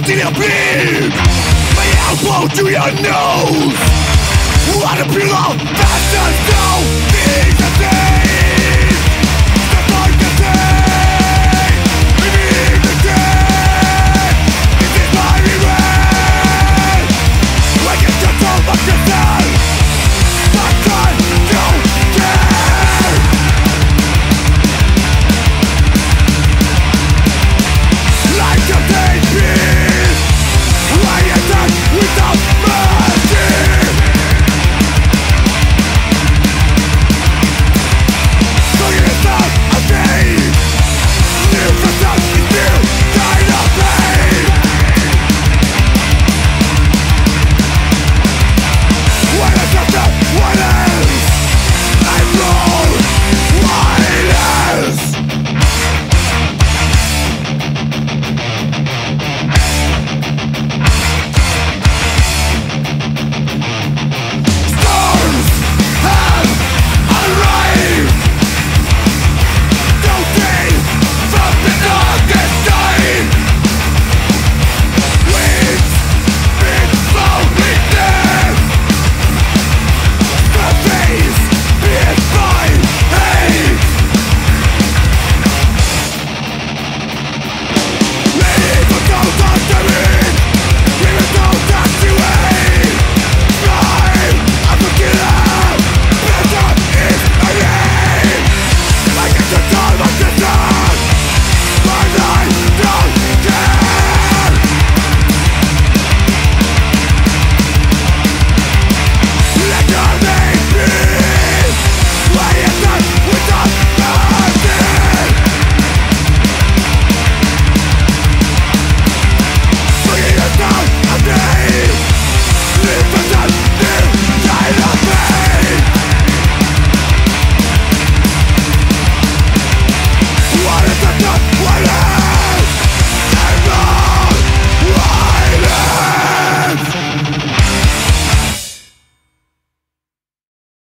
expecting a beam, may elbow to your nose. What a pillow.